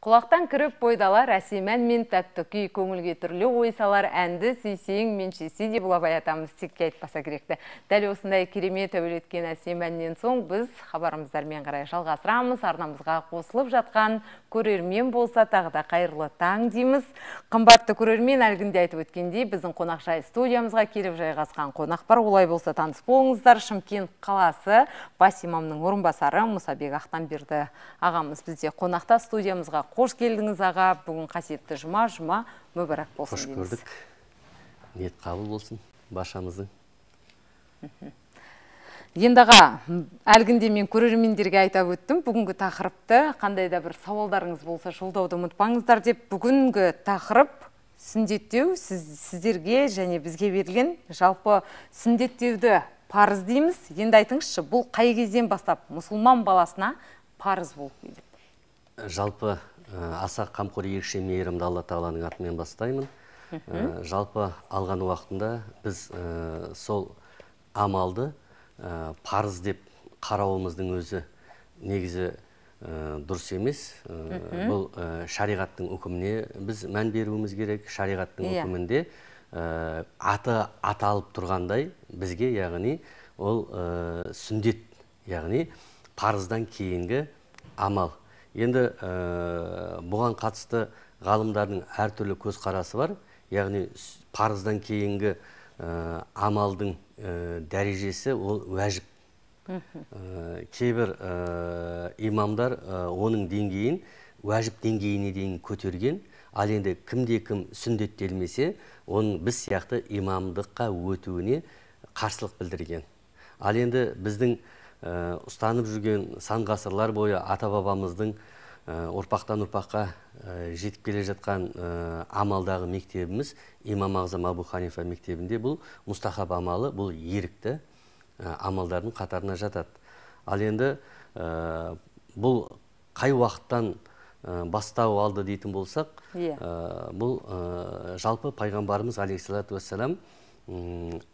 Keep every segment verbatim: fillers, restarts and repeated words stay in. Құлақтан кіріп бойдалар, әсемен мен тәтті күй, көңілге түрлі ойсалар, әнді сейсейің меншесе де бұла баятамыз текке айтпаса керекті. Дәл осындай керемет әуелеткен әсеменнен соң біз хабарымыздармен қарай жалғастырамыз, арнамызға қосылып жатқан көрермен болса тағы да қайырлы таң дейміз. Қымбатты көрермен, әлгінде айтып өткендей, біздің қонақжай студиямызға келіп жайғасқан қонақтар олай болса таныс болыңыздар. Шымкент қаласы бас имамның орынбасары Мұсабек Ақтанберді ағамыз бізде қонақта студиямызға. Hoş geldiniz ağa. Bugün kasette Cuma, Cuma mübarek olsun. Hoş gördük. Niyet kabul olsun. Başımızın. Енді ağa, әлгінде мен көрермендерге айтып өттім. Бүгінгі тақырыпты, қандай да бір сауалдарыңыз болса, жолдауды ұмытпаңыздар деп. Бүгінгі тақырып сүндеттеу, сіздерге және бізге берілген жалпы сүндеттеуді парыз дейміз. Енді айтыңызшы, бұл қай кезден бастап мұсылман баласына парыз болып келеді? Жалпы аса қамқор ерекше мейірімді Алла Тағаланың атымен бастаймын. Жалпы алған уақытында біз сол амалды парыз деп қарауымыздың өзі негізі дұрыс емес. Бұл шариғаттың үкіміне біз мән беруіміз керек. Шариғаттың үкімінде аты аталып тұрғандай бізге, яғни ол сүндет, яғни парыздан кейінгі амал. Енді бұған қатысты ғалымдардың әртүрлі көз қарасы бар. Яғни парыздан кейінгі амалдың дәрежесі ол уәжіп. Кейбір имамдар оның деңгейін уәжіп деңгейіне дейін көтерген. Ал енді кімде-кім сүндеттелмесе, оның біз сияқты имамдыққа өтуіне қарсылық білдірген. Ал енді біздің ұстанып жүрген сан ғасырлар бойы ата-бабамыздың ұрпақтан ұрпаққа жетіп келе жатқан амалдағы мектебіміз имам Ағзам Абу Ханифа мектебінде бұл мұстахаб амалы, бұл ерікті амалдардың қатарына жатады. Ал енді бұл қай уақыттан бастау алды дейтін болсақ, бұл жалпы пайғамбарымыз алейхиссалату вассалам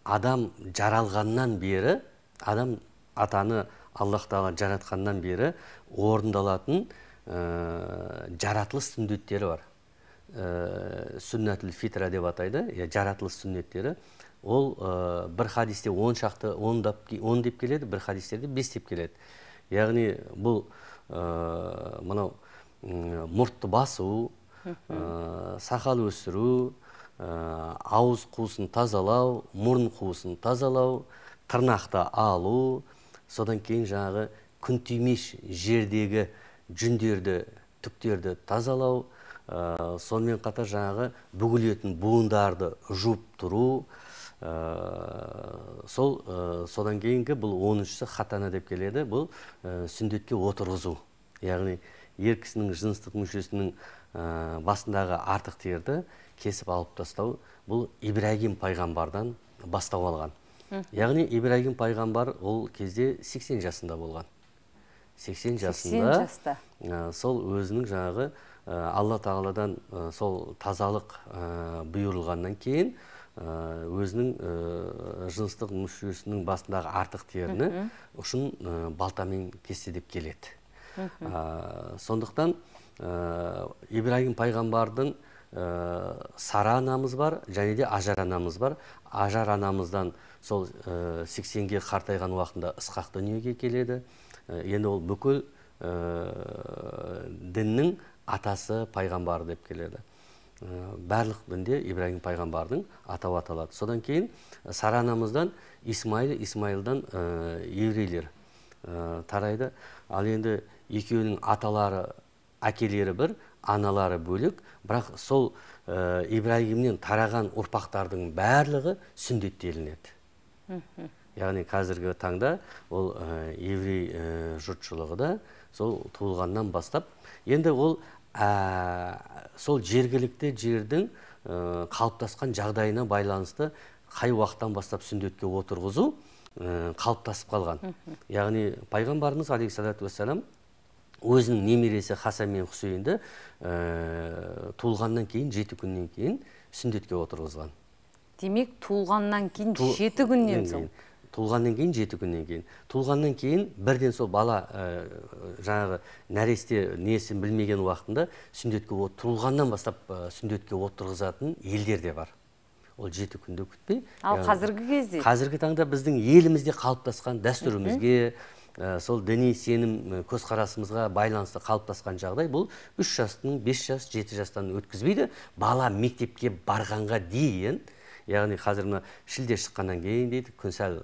адам жаралғаннан бері, адам атаны Аллах Тағала жаратқаннан бері орындалатын жаратылыс сүннеттері бар. Сүннәтіл фитра деп атайды, жаратылыс сүннеттері. Ол бір хадисте он деп келеді, бір хадистерде бес деп келеді. Яғни бұл мұртты басу, сақал өсіру, ауыз қуысын тазалау, мұрын қуысын тазалау, тырнақты алу, содан кейін жағы күнтүймеш жердегі жүндерді, түктерді тазалау, сонымен қатар жағы бүгілетін буындарды жуып тұру. Сол содан кейінгі бұл оныншысы хатана деп келеді, бұл сүндетке отырғызу. Яғни ер кісінің жыныстық мүшесінің басындағы артық терді кесіп алып тастау, бұл Ибрагим пайғамбардан бастау алған. Яғни Ибрагим пайғамбар ол кезде сексен жасында болған. сексен жасында сол өзінің жағы Алла Тағаладан сол тазалық бұйырылғаннан кейін өзінің жыныстық мүшесінің басындағы артық теріні ұшын балтамен кесті деп келеді. Сондықтан Ибрагим пайғамбардың сара анамыз бар, және де ажар анамыз бар. Ажар анамыздан сол сексенге қартайған уақытында Ысқақ дүниеге келеді. Енді ол бүкіл діннің атасы пайғамбары деп келеді. Барлық дінде Ибрагим пайғамбардың атауы аталады. Содан кейін сара анамыздан Исмаил, Исмаилдан еврейлер тарайды. Ал енді екеуінің аталары, әкелері бір, аналары бөлік, бірақ сол Ибрагимнен тараған ұрпақтардың барлығы сүндеттелінеді. Яғни қазіргі таңда ол еврей жұртшылығы да сол туылғаннан бастап. Енді ол сол жергілікті жердің қалыптасқан жағдайына байланысты қай уақыттан бастап сүндетке отырғызу қалыптасып қалған. Яғни пайғамбарымыз алейхиссалату вассалам өзінің немересі Хасан мен Хусейнді туылғаннан кейін жеті күннен кейін сүндетке отырғызған. Демек туылғаннан кейін жеті күннен соң. Тулғаннан кейін жеті күннен кейін. Тулғаннан кейін бірден сол бала жаңағы нәресте несін білмеген уақытында сүндетке от тулғаннан бастап сүндетке отырғызатын елдер де бар. Ол жеті күнді күтпей. Ал қазіргі кезде? Қазіргі таңда біздің елімізде қалыптасқан дәстүрімізге, сол діни сенім көзқарасымызға байланысты қалыптасқан жағдай бұл үш жастың, бес жас, жеті жастан өткізбейді. Бала мектепке барғанға дейін, яғни қазір мына шілде шыққаннан кейін дейді, күнсәл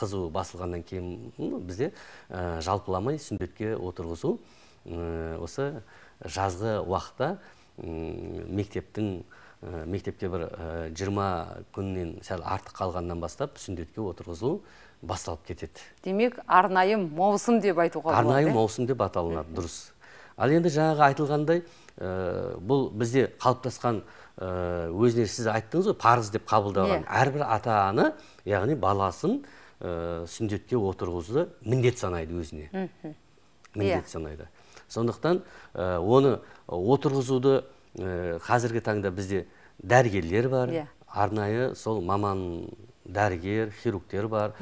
қызу басылғаннан кейін бізде жалпыламай сүндетке отырғызу осы жазғы уақытта мектептің мектепке бір жиырма күннен сәл артық қалғаннан бастап сүндетке отырғызу басталып кетеді. Демек, арнайы маусым деп айтуға болады. Арнайы маусым деп аталынады, дұрыс. Ал енді жаңағы айтылғандай, бұл бізде қалыптасқан өзіне сіз айттыңыз ғой, парыз деп қабылдаған әрбір ата-ана, яғни баласын сүндетке отырғызуды міндет санайды өзіне. Міндет санайды. Сондықтан оны отырғызуды қазіргі таңда бізде дәрігерлер бар, арнайы сол маман дәрігер, хирургтер бар.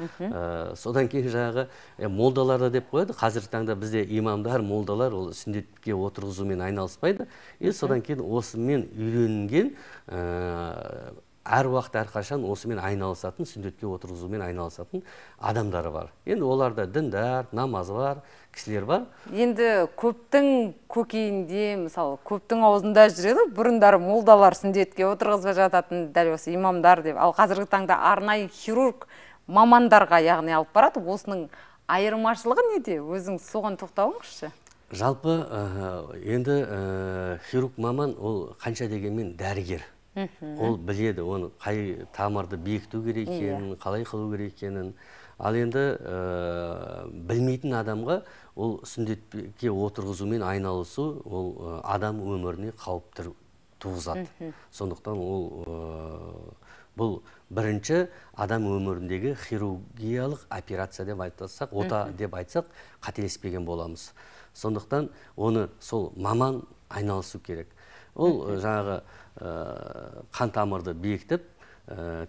Содан кейін жағы молдаларда деп қояды. Қазіргі таңда бізде имамдар, молдалар ол сүндетке отырғызумен айналыспайды. И содан кейін осымен үйренген әр уақыт әрқашан осымен айналысатын, сүндетке отырғызумен айналысатын адамдары бар. Енді оларда діндар, намаз бар, кісілер бар. Енді көптің көкейінде, мысалы, көптің аузында жүреді, бұрындары молдалар сүндетке отырғызып жататын дәл осы имамдар деп. Ал қазіргі таңда арнайы хирург мамандарға яғни алып барады. Осының айырмашылығы неде? Өзің соған тоқталыңызшы. Жалпы енді хирург маман ол қанша дегенмен дәрігер. Ол біледі, оны қай тамырды бекіту керек екенін, қалай қылу керек екенін. Ал енді білмейтін адамға ол сүндетке отырғызумен айналысу, ол адам өміріне қауіп туғызады. Сондықтан ол бұл бірінші адам өміріндегі хирургиялық операция деп айтсақ, ота деп айтсақ, қателеспеген боламыз. Сондықтан оны сол маман айналысу керек. Ол жаңағы қан тамырды бекітіп,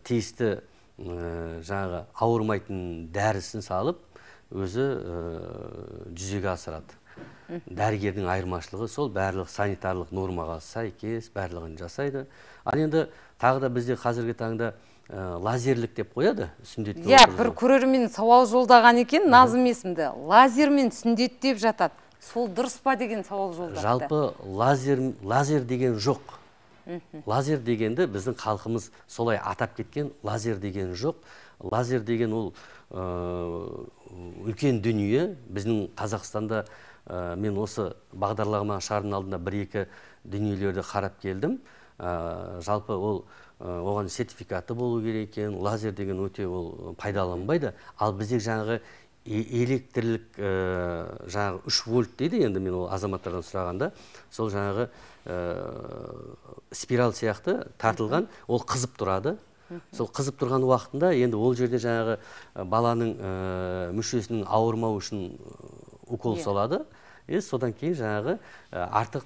тиісті жаңағы ауырмайтын дәрісін салып, өзі жүзеге асырады. Дәрігердің айырмашылығы сол барлық санитарлық нормаға сәйкес барлығын жасайды. Ал енді тағы да бізде қазіргі таңда лазерлік деп қояды сүндетке. Иә, бір көрермен сауал жолдаған екен, Назым есімді. Лазермен сүндет деп жатады. Сол дұрыс па деген сауал жолдады. Жалпы лазер деген жоқ. Лазер дегенді біздің халқымыз солай атап кеткен, лазер деген жоқ. Лазер деген ол үлкен дүние. Біздің Қазақстанда мен осы бағдарлама шарының алдында бір-екі дүниелерді қарап келдім. Жалпы ол оған сертификаты болу керек екен. Лазер деген өте ол пайдаланбайды. Ал бізде жаңағы электрлік жаңағы үш вольт дейді, енді мен ол азаматтардан сұрағанда, сол жаңағы спирал сияқты тартылған, ол қызып тұрады. Сол қызып тұрған уақытында, енді ол жерде жаңағы баланың мүшесінің ауырмау үшін укол салады. Содан кейін жаңағы артық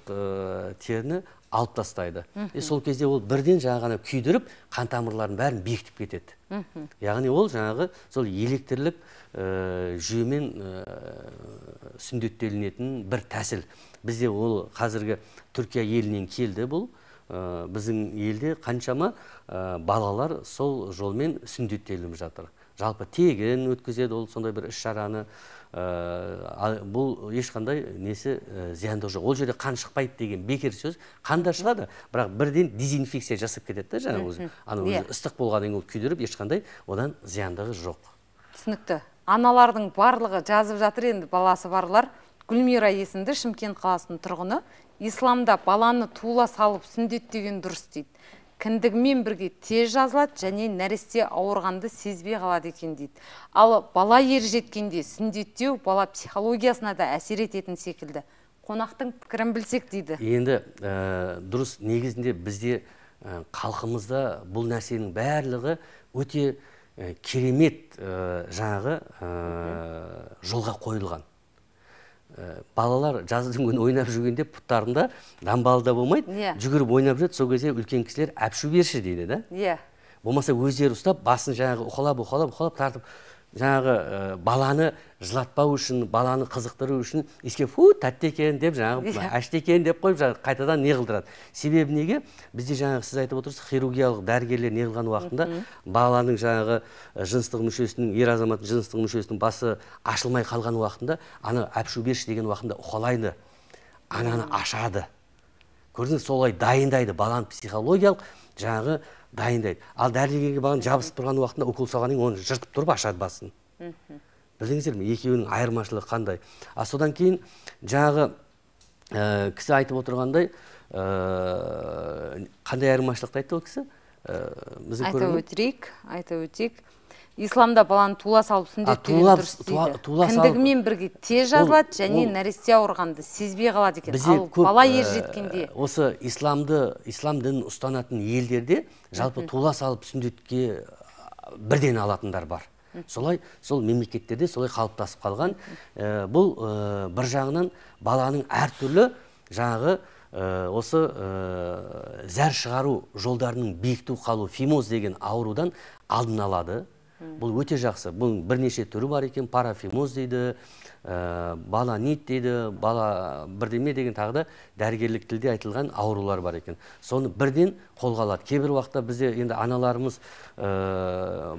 теріні алып тастайды. Сол кезде ол бірден жаңағаны күйдіріп, қан тамырларын бәрін бекітіп кетеді. Яғни ол жаңағы сол электрлік жүйемен сүндеттелінетін бір тәсіл. Бізде ол қазіргі Түркия елінен келді бұл. Біздің елде қаншама балалар сол жолмен сүндеттеліп жатыр. Жалпы тегін өткізеді ол сондай бір іс-шараны. Бұл ешқандай несі зиянды жоқ. Ол жерде қан шықпайды деген бекер сөз. Қанда шығады, бірақ бірден дезинфекция жасап кетеді. Ыстық болғанын ол күйдіріп, ешқандай одан зияндығы жоқ. Түсінікті. Аналардың барлығы жазып жатыр енді баласы барлар. Гүлмира есімді Шымкент қаласының тұрғыны. Исламда баланы туыла салып сүндеттеген дұрыс дейді. Кіндігімен бірге тез жазылады және нәресте ауырғанды сезбей қалады екен дейді. Ал бала ержеткенде сүндеттеу бала психологиясына да әсер ететін секілді. Қонақтың пікірін білсек дейді. Енді дұрыс, негізінде бізде халқымызда бұл нәрсенің барлығы өте керемет жағы жолға қойылған. Балалар жаздың күні ойнап жүргенде пұттарында дамбалда болмайды, жүгіріп ойнап жүреді, сол кезде үлкен кісілер әпшу берші дейді. Болмаса өздері ұстап, басын жаңағы ұқалап, ұқалап, ұқалап тартып, жаңағы баланы жылатпау үшін, баланы қызықтыру үшін еске фу тәтті екен деп жаңағы әшті екен деп қойып жаңағы қайтадан не қылдырады. Себебі неге? Бізде жаңағы сіз айтып отырсыз, хирургиялық дәрігерлер не қылған уақытында баланың жаңағы жыныстық мүшесінің, ер азаматтың жыныстық мүшесінің басы ашылмай қалған уақытында, аны әпшу берші деген уақытында ұқалайды, ананы ашады. Көрдіңіз, солай дайындайды, баланы психологиялық жаңағы дайындайды. Ал дәрігерге баланы жабысып тұрған уақытында укол салғаннан оны жыртып тұрып ашады басын. Білдіңіздер ме? Екеуінің айырмашылығы қандай? А содан кейін жаңағы кісі айтып отырғандай, қандай айырмашылықты айтты ол кісі? Айта өтірік, айта өтік. Исламда баланы тула салып сүндетті өлтірсейді. Кіндігімен бірге тез жазылады және нәресте ауырғанды сезбей қалады екен. Ал бала ер жеткенде. Осы исламды, ислам дінін ұстанатын елдерде жалпы тула салып сүндетке бірден алатындар бар. Солай, сол мемлекеттерде солай қалыптасып қалған. Бұл бір жағынан баланың әртүрлі жағы осы зәр шығару жолдарының биікту қалу, фимоз деген аурудан алдын алады. Бұл өте жақсы. Бұның бірнеше түрі бар екен, парафимоз дейді, бала нит дейді, бала бірдеме деген тағыда дәргерлік тілде айтылған аурулар бар екен. Соны бірден қолғалады. Кебір уақытта бізде енді аналарымыз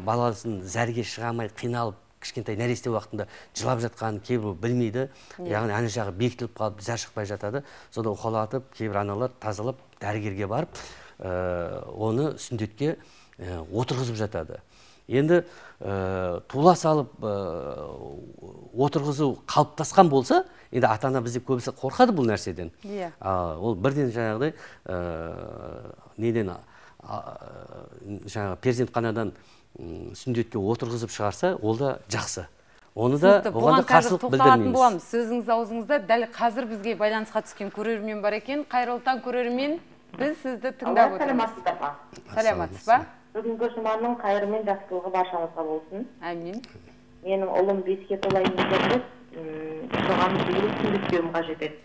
баласын зәрге шығамай қиналып, кішкентай нәресте уақытында жылап жатқан кейбір білмейді, яғни әні жағы бектіліп қалып, зәр шықпай жатады. Сонда ұқалатып, кейбір аналар тазалып, дәргерге барып, оны сүндетке отырғызып жатады. Енді тула салып отырғызу қалыптасқан болса, енді атана бізде көбісі қорқады бұл нәрседен. Ол бірден жаңағыдай неден перзентханадан сүндетке отырғызып шығарса, ол да жақсы. Оны да оған да қарсылық білдірмейміз. Сөзіңіз аузыңызда, дәл қазір бізге байланысқа түскен көрермен бар екен. Қайырлытаң көрермен, біз сізді тыңдап отырмыз. Саламатсыз ба? Бүгінгі жұманың қайырымен жақсылығы баршамызға болсын. Әмин. Менің ұлым беске толайын жетеді, соған дейін сүндетпеуім қажет еді.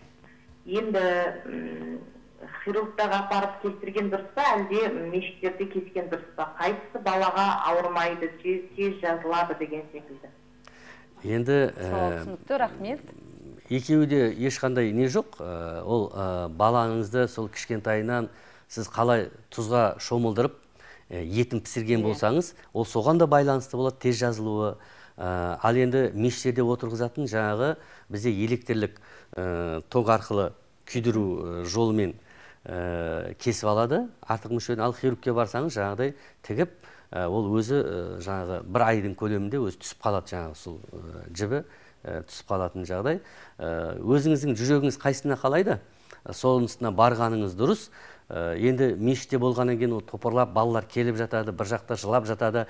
Енді хирургтарға апарып кестірген дұрыс па, әлде мешіттерде кескен дұрыс па? Қайсысы балаға ауырмайды, тез жазылады деген секілді. Енді түсінікті, рахмет. Екеуде ешқандай не жоқ. Ол балаңызды сол кішкентайынан сіз қалай тұзға шомылдырып етін пісірген болсаңыз, ол соған да байланысты болады, тез жазылуы. Ал енді мештерде отырғызатын жаңағы бізде электрлік ток арқылы күйдіру жолымен кесіп алады. Артық мүшені ал хирургке барсаңыз, жаңағыдай тігіп, ол өзі жаңағы бір айдың көлемінде өзі түсіп қалады, жаңағы сол жібі түсіп қалатын жағдай. Өзіңіздің жүрегіңіз қайсына қалайды, солынысына барғаныңыз дұрыс. Енді мешітте болғаннан кейін топырлап балалар келіп жатады, бір жақта жылап жатады.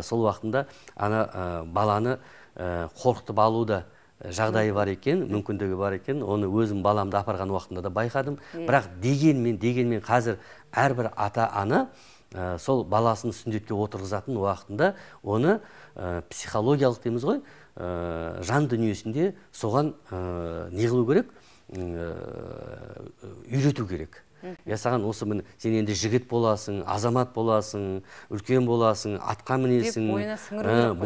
Сол уақытында ана баланы қорқытып алуда жағдайы бар екен, мүмкіндігі бар екен. Оны өзім баламды апарған уақытында да байқадым. Бірақ дегенмен, дегенмен қазір әрбір ата-ана сол баласын сүндетке отырғызатын уақытында оны психологиялық дейміз ғой, жан дүниесінде соған неғылу керек, үйрету керек. Я саған осы мін, сен енді жігіт боласың, азамат боласың, үлкен боласың, атқа мінесің,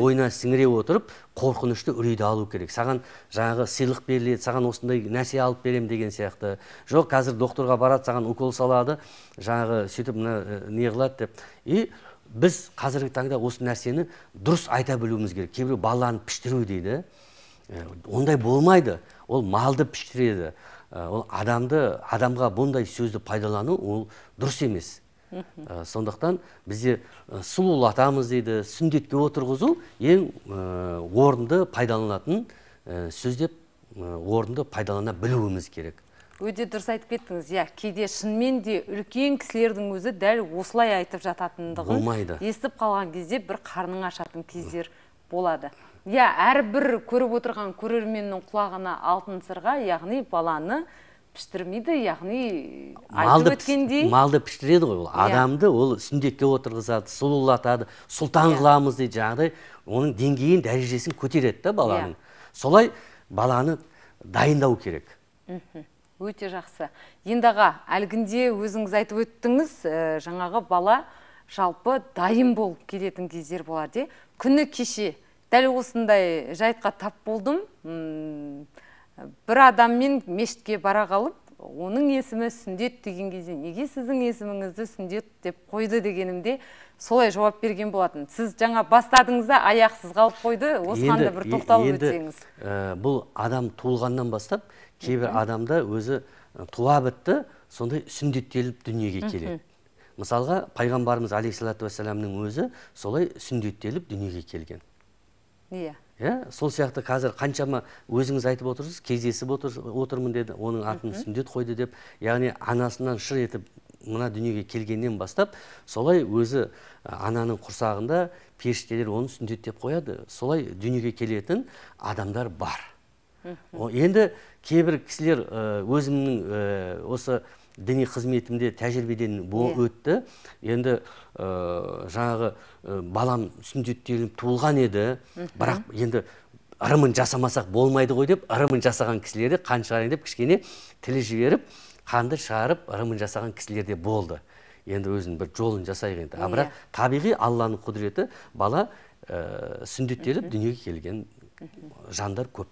бойына сіңіре отырып, қорқынышты үрейді алу керек. Саған жаңағы сыйлық беріледі, саған осындай нәрсе алып берем деген сияқты. Жоқ, қазір докторға барады, саған укол салады, жаңағы сөйтіп неғылады деп. И біз қазіргі таңда осы нәрсені дұрыс айта білуіміз керек. Кейбіреу баланы піштіру дейді. Ондай болмайды. Ол малды піштіреді. Ол адамды, адамға бұндай сөзді пайдалану, ол дұрыс емес. Сондықтан бізде сұлулатамыз дейді, сүндетке отырғызу ең орынды пайдаланатын сөздеп орынды пайдалана білуіміз керек. Өте дұрыс айтып кеттіңіз. Я, кейде шынымен де үлкен кісілердің өзі дәл осылай айтып жататындығын болмайды. Естіп қалған кезде бір қарның ашатын кездер болады. Я, әрбір көріп отырған көрерменнің құлағына алтын сырға, яғни баланы піштірмейді, яғни айтып өткендей. Малды піштіреді ғой, адамды ол сүндетке отырғызады, сұлулатады, сұлтан қыламыз дейді жағдай, оның деңгейін, дәрежесін көтереді да баланың. Солай баланы дайындау керек. Өте жақсы. Енді аға, әлгінде өзіңіз айтып өттіңіз, жаңағы бала жалпы дайын болып келетін кездер болады. Күні кеше Дәл осындай жайтқа тап болдым. Бір адаммен мешітке бара қалып, оның есімі Сүндет деген кезде, неге сіздің есіміңізді Сүндет деп қойды дегенімде солай жауап берген болатын. Сіз жаңа бастадыңызда аяқсыз қалып қойды, осыған да бір тоқталып өтсеңіз. Бұл адам туылғаннан бастап, кейбір адамда өзі туа бітті, сондай сүндеттеліп дүниеге келеді. Мысалға, пайғамбарымыз алейхиссалату вассаламның өзі солай сүндеттеліп дүниеге келген. Иә. Иә, сол сияқты қазір қаншама өзіңіз айтып отырсыз, кездесіп отырмын деді, оның атын сүндет қойды деп, яғни анасынан шыр етіп мына дүниеге келгеннен бастап, солай өзі ананың құрсағында періштелер оны сүндет деп қояды. Солай дүниеге келетін адамдар бар. Енді кейбір кісілер өзімнің осы діни қызметімде тәжірибеден өтті. Енді жаңағы балам сүндеттеліп туылған еді, бірақ енді ырымын жасамасақ болмайды ғой деп, ырымын жасаған кісілерді қан шығарайын деп кішкене тілі жіберіп, қанды шығарып, ырымын жасаған кісілерде болды. Енді өзінің бір жолын жасайық енді. А бірақ табиғи Алланың құдіреті бала сүндеттеліп дүниеге келген жандар көп.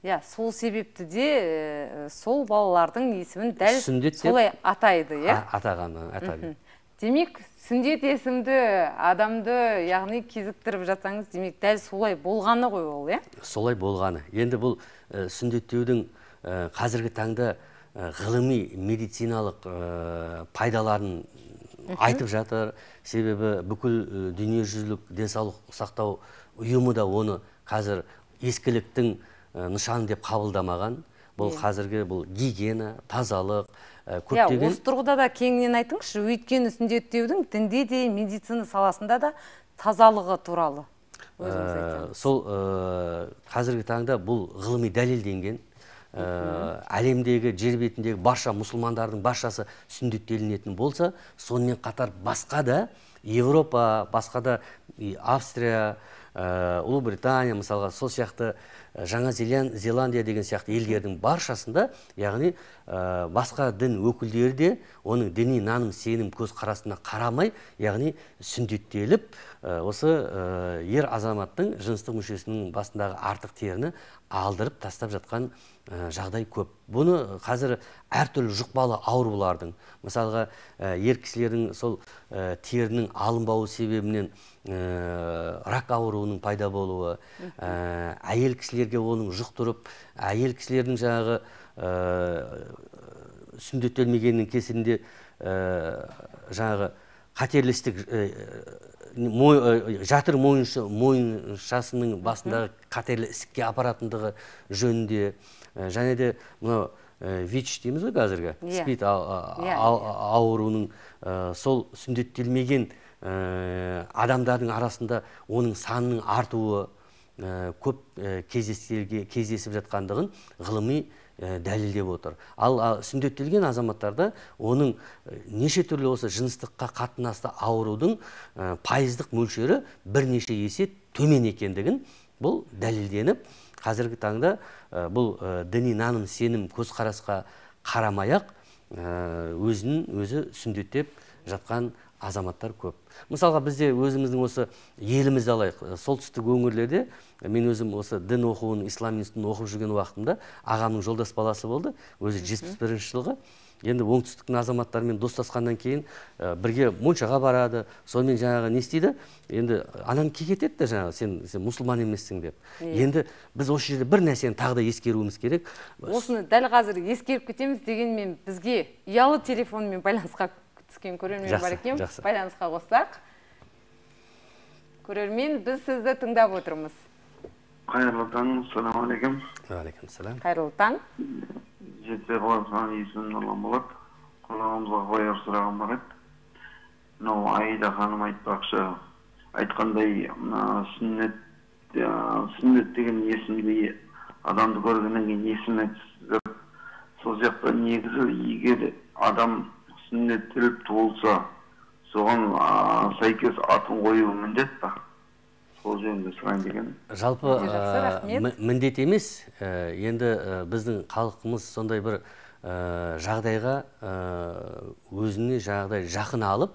Ya, sol sebepti de sol balaların ismini dal solay ataydı ya. Atağanı, ataydı. Demek sündet esimdi adamdı yani kiziktirip жатсаңыз, demek dal solay bolğanı koy ol ya. Solay bolğanı. Endi bu sündetteüдің қазіргі таңда ғылыми медициналық пайдаларын айтып жатыр. Себебі бүкіл дүниежүзілік денсаулық сақтау ұйымы да оны қазір ескіліктің нышан деп қабылдамаған. Бұл қазіргі бұл гигиена, тазалық, көптеген. Осы тұрғыда да кеңінен айтыңызшы, өйткені сүндеттеудің дінде де, медицина саласында да тазалығы туралы. Сол қазіргі таңда бұл ғылыми дәлелденген. Әлемдегі, жер бетіндегі барша мұсылмандардың баршасы сүндеттелінетін болса, сонымен қатар басқа да Европа, басқа да Австрия, Ұлыбритания, мысалға, сол сияқты Жаңа Зеландия деген сияқты елдердің баршасында, яғни басқа дін өкілдері де оның діни наным, сенім, көз қарасына қарамай, яғни сүндеттеліп, осы ер азаматтың жыныстық мүшесінің басындағы артық теріні алдырып тастап жатқан жағдай көп. Бұны қазір әртүрлі жұқпалы аурулардың, мысалға, ер кісілердің сол терінің алынбауы себебінен рак ауруының пайда болуы, әйел кісілерге оның жұқтырып, әйел кісілердің жағы сүндеттелмегенінің кесірінде жағы қатерлістік жатыр мойыншасының басындағы қатерлі ісікке апаратындығы жөнінде, және де мынау ВИЧ дейміз ғой қазіргі спид ауруының сол сүндеттелмеген адамдардың арасында оның санының артуы көп кездесіп жатқандығын ғылыми дәлелдеп отыр. Ал сүндеттелген азаматтарда оның неше түрлі осы жыныстыққа қатынасты аурудың пайыздық мөлшері бірнеше есе төмен екендігін бұл дәлелденіп, қазіргі таңда бұл діни наным, сенім, көзқарасқа қарамаяқ өзін өзі сүндеттеп жатқан азаматтар көп. Мысалға, бізде өзіміздің осы елімізді алайық, солтүстік өңірлерде мен өзім осы дін оқуын, ислам институтын оқып жүрген уақытымда ағамның жолдас баласы болды, өзі жетпіс бірінші жылғы. Енді оңтүстіктің азаматтарымен достасқаннан кейін бірге моншаға барады, сонымен жаңағы не істейді, енді анан кекетеді жаңағы, сен мұсылман емессің деп. Енді біз осы жерде бір нәрсені тағы да ескеруіміз керек. Осыны дәл қазір ескеріп кетеміз дегенмен бізге ұялы телефонмен байланысқа түскен көрермен бар екен, байланысқа қоссақ. Көрермен, біз сізді тыңдап отырмыз. Қайырлы таң, салам алейкум. Алейкум салам. Қайырлы таң. Жетпе боласынан есімін ұлан болып, құлағымызға қойыр сұрағым бар еді. Нау Айда ханым айтпақшы, айтқандай сүннет деген есімді адамды көргеннен есімі түсіп, сол жақта негізі егер адам сүннеттеліп туылса, соған сәйкес атын қойу міндет па? Сол жөнінде сұрайын деген. Жалпы міндет емес, енді біздің халқымыз сондай бір жағдайға өзіне жағдай жақын алып,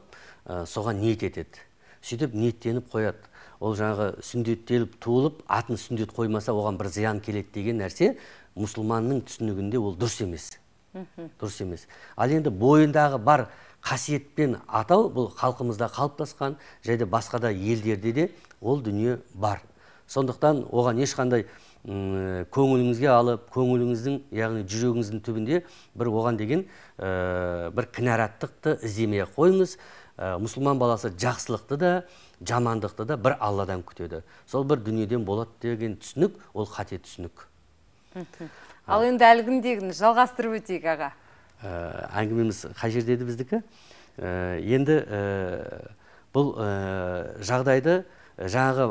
соған ниет етеді. Сөйтіп ниеттеніп қояды. ол жаңағы сүндеттеліп туылып, атын сүндет қоймаса, оған бір зиян келеді деген нәрсе, мұсылманның түсінігінде ол дұрыс емес. Дұрыс емес. Ал енді бойындағы бар қасиетпен атау, бұл халқымызда қалыптасқан, және басқа да елдерде де ол дүние бар. Сондықтан оған ешқандай көңіліңізге алып, көңіліңіздің, яғни жүрегіңіздің түбінде бір оған деген бір кінәраттықты іздемей қойыңыз. Мұсылман баласы жақсылықты да, жамандықты да бір Алладан күтеді. Сол бір дүниеден болады деген түсінік, ол қате түсінік. Ал енді әлгіндегіні жалғастырып өтейік, аға. Әңгімеміз қай жердеді біздікі? Енді бұл жағдайды жаңағы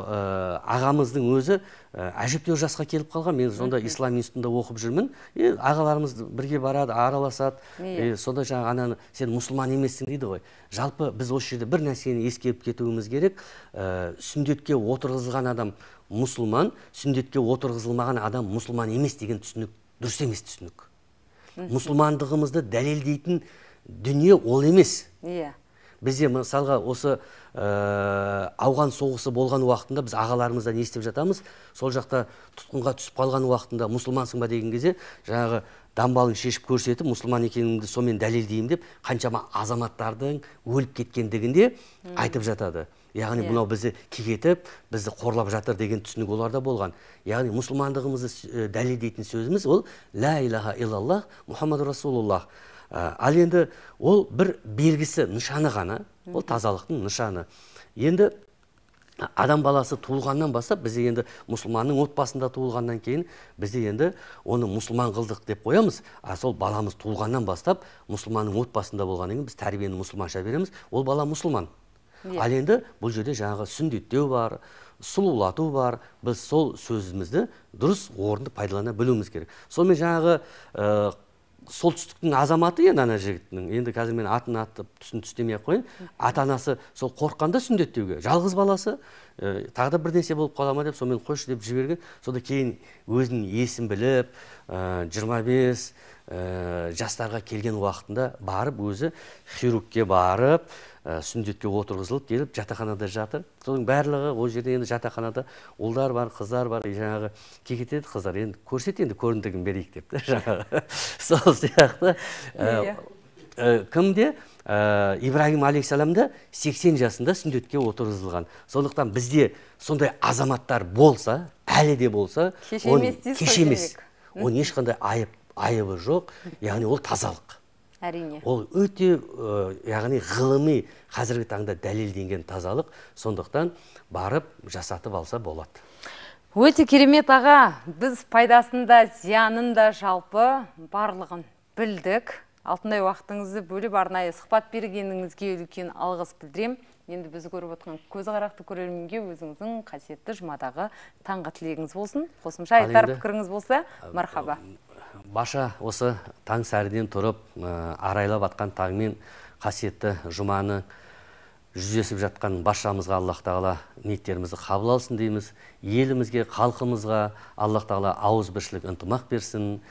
ағамыздың өзі әжептеуір жасқа келіп қалған. Мен сонда ислам институтында оқып жүрмін. Ағаларымыз бірге барады, араласады. Сонда жаңағы ананы сен мұсылман емессің дейді ғой. Жалпы біз осы жерде бір нәрсені ескеріп кетуіміз керек. Сүндетке отырғызылған адам мұсылман, сүндетке отырғызылмаған адам мұсылман емес деген түсінік дұрыс емес түсінік. Мұсылмандығымызды дәлелдейтін дүние ол емес. Бізде мысалға осы ауған соғысы болған уақытында біз ағаларымыздан естіп жатамыз. Сол жақта тұтқынға түсіп қалған уақытында мұсылмансың ба деген кезде жаңағы дамбалын шешіп көрсетіп, мұсылман екенімді сомен дәлелдеймін деп қаншама азаматтардың өліп кеткендігінде айтып жатады. Яғни мынау бізді кекетіп, бізді қорлап жатыр деген түсінік оларда болған. Яғни мұсылмандығымызды дәлелдейтін сөзіміз ол ла илаха иллаллах Мухаммад расулуллах. Ал енді ол бір белгісі, нышаны ғана, ол тазалықтың нышаны. Енді адам баласы туылғаннан бастап, бізде енді мұсылманның отбасында туылғаннан кейін, бізде енді оны мұсылман қылдық деп қоямыз. А сол баламыз туылғаннан бастап, мұсылманның отбасында болғаннан кейін біз тәрбиені мұсылманша береміз, ол бала мұсылман. Ал енді бұл жерде жаңағы сүндеттеу бар, сұлулату бар, біз сол сөзімізді дұрыс орынды пайдалана білуіміз керек. Сонымен жаңағы солтүстіктің азаматы енді ана жігіттің, енді қазір мен атын атып түсін түстемей қойын, ата-анасы сол қорққанда сүндеттеуге, жалғыз баласы тағы да бірнеше болып қалама деп, сонымен қойшы деп жіберген. Сонда кейін өзінің есін біліп, жиырма бес жастарға келген уақытында барып, өзі хирургке барып, сүндетке отырғызылып келіп, жатақханада жатыр. Соның барлығы ол жерде енді жатақханада ұлдар бар, қыздар бар, жаңағы кекетеді қыздар. Енді көрсет, енді көріндігін берейік деп. Сол сияқты кімде Ибрагим алейхиссаламда сексен жасында сүндетке отырғызылған. Сондықтан бізде сондай азаматтар болса, әлі де болса, кеш емес. Оның ешқандай айыбы жоқ, яғни ол тазалық. Ол өте ғылыми қазіргі таңда дәлелденген тазалық, сондықтан барып жасатып алса болады. Өте керемет аға, біз пайдасында, зиянында жалпы барлығын білдік. Алтындай уақытыңызды бөліп арнайы сұхбат бергеніңізге үлкен алғыс білдірем. Енді біз көріп отырған көз қарақты көрерменге өзіңіздің қасиетті жұмадағы таңғы тілегіңіз болсын. Қосымша айтар пікіріңіз болса, мархаба. Баша осы таң сәріден тұрып, арайлап атқан таңмен қасиетті жұманы жүздесіп жатқан башамызға Аллах Тағала ниеттерімізді қабыл алсын дейміз. Елімізге, халқымызға Аллах Тағала ауызбіршілік ынтымақ берсін.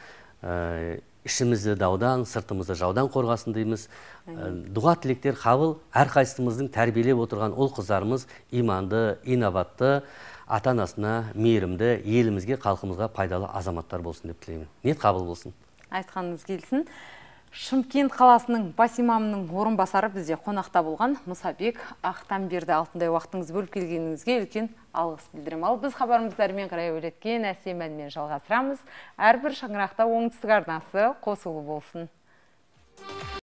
Ішімізді даудан, сыртымызды жаудан қорғасын дейміз. Дұға тілектер қабыл, әрқайсымыздың тәрбиелеп отырған ол қыздарымыз иманды, инабатты, ата-анасына мейірімді, елімізге, халқымызға пайдалы азаматтар болсын деп тілеймін. Ниет қабыл болсын. Айтқаныңыз келсін. Шымкент қаласының бас имамының орынбасары бізде қонақта болған Мұсабек Ақтанберді. Алтындай уақытыңыз бөліп келгеніңізге үлкен алғыс білдірем. Ал біз хабарымыздармен қарай өреткен әсемәнмен жалғастырамыз. Әрбір шаңырақта оңтүстік арнасы қосулы болсын.